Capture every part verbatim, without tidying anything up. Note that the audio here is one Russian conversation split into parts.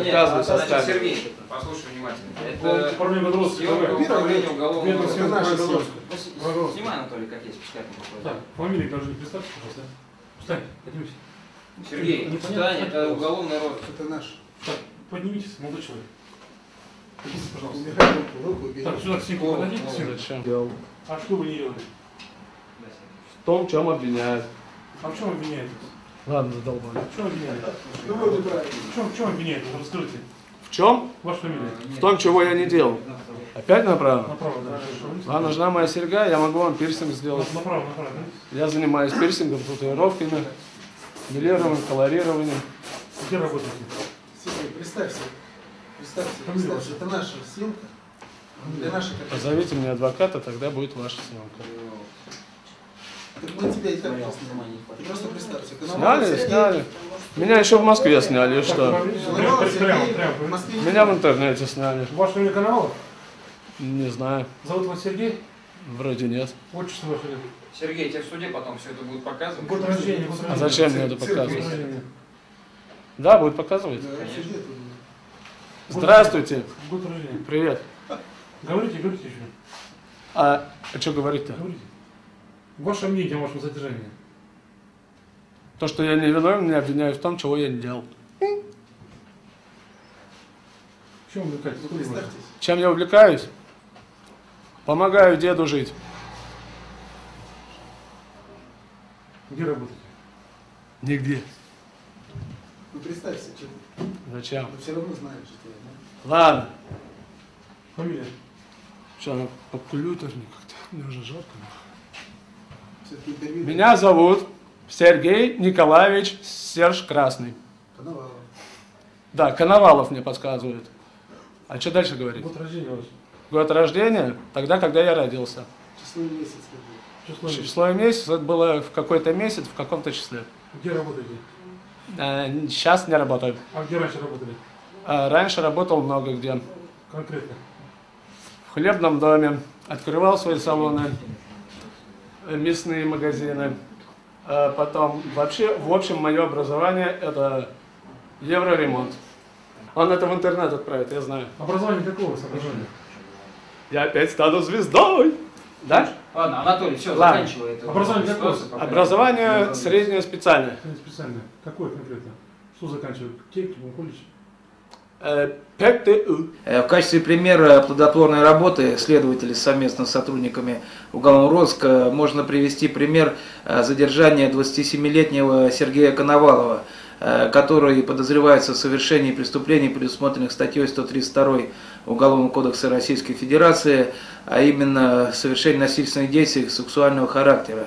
Отказываюсь оставить. Сергей, послушай внимательно. Это управление уголовного розыска. Снимай, Анатолий, как есть, пускай там. Фамилия, кажется, представьте, пожалуйста. Встань, поднимись. Сергей, не встань, это уголовный розыск. Это наш. Так, поднимитесь, молодой человек. Поднимитесь, пожалуйста. Так, сюда к снимку подойдите. А что вы не делали? В том, в чем обвиняют. А в чем обвиняют? Ладно, задолбали. В чем обвиняют? Ну, вот, в чем, в чем обвиняют? Расскажите. В чем? Ваша фамилия. В том, чего я не делал. Опять направо? Направо, да. Вам нужна моя серьга, я могу вам пирсинг сделать. Направо, направо. Я занимаюсь пирсингом, татуировками, милированием, колорированием. Где работаете? Сергей, представься. Представься, представься. Это наша съемка. Для нашей картины. Позовите мне адвоката, тогда будет ваша съемка. Мы тебя и так не просто представься. Сняли, сняли. Меня еще в Москве сняли, и что? Меня в интернете сняли. Ваш фамилия Коновалов? Не знаю. Зовут вас Сергей? Вроде нет. Отчество ваше? Сергей, тебе в суде потом все это будет показывать. Год рождения. А зачем мне это показывать? Да, будет показывать. Здравствуйте. Год рождения. Привет. Говорите, говорите еще. А что говорить-то? Ваше мнение о вашем задержании? То, что я не виновен, меня обвиняют в том, чего я не делал. Чем увлекаетесь? Чем я увлекаюсь? Помогаю деду жить. Где работаете? Нигде. Ну представься, чем. Зачем? Ты все равно знаешь, что я. Да? Ладно. Фамилия? Сейчас я покурю тоже как-то. Мне уже жалко. Меня зовут Сергей Николаевич Серж Красный. Коновалов. Да, Коновалов мне подсказывает. А что дальше говорить? Год рождения. Год рождения? Тогда, когда я родился. Число и месяц. Число, Число и месяц. Это было в какой-то месяц, в каком-то числе. Где работаете? А, сейчас не работаю. А где раньше работали? А, раньше работал много где. Конкретно? В хлебном доме. Открывал свои салоны. Мясные магазины. Потом, вообще, в общем, мое образование это евроремонт. Он это в интернет отправит, я знаю. Образование какого соображения? Я опять стану звездой! Да? Ладно, Анатолий, все, Ладно. заканчивай. Это образование это какое? Образование, образование среднее специальное. Среднее специальное. Какое конкретно? Что заканчивает? Техникум, колледж? В качестве примера плодотворной работы следователей совместно с сотрудниками уголовного розыска можно привести пример задержания двадцатисемилетнего Сергея Коновалова, который подозревается в совершении преступлений, предусмотренных статьей сто тридцать два Уголовного кодекса Российской Федерации, а именно совершении насильственных действий сексуального характера.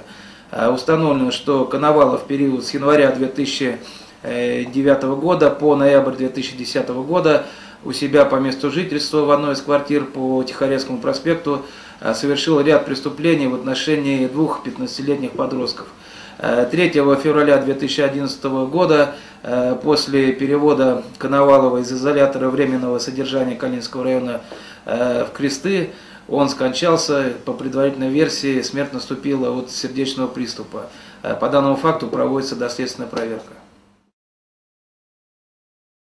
Установлено, что Коновалов в период с января две тысячи девятого года по ноябрь две тысячи десятого года у себя по месту жительства в одной из квартир по Тихорецкому проспекту совершил ряд преступлений в отношении двух пятнадцатилетних подростков. третьего февраля две тысячи одиннадцатого года после перевода Коновалова из изолятора временного содержания Калинского района в Кресты он скончался, по предварительной версии смерть наступила от сердечного приступа. По данному факту проводится доследственная проверка.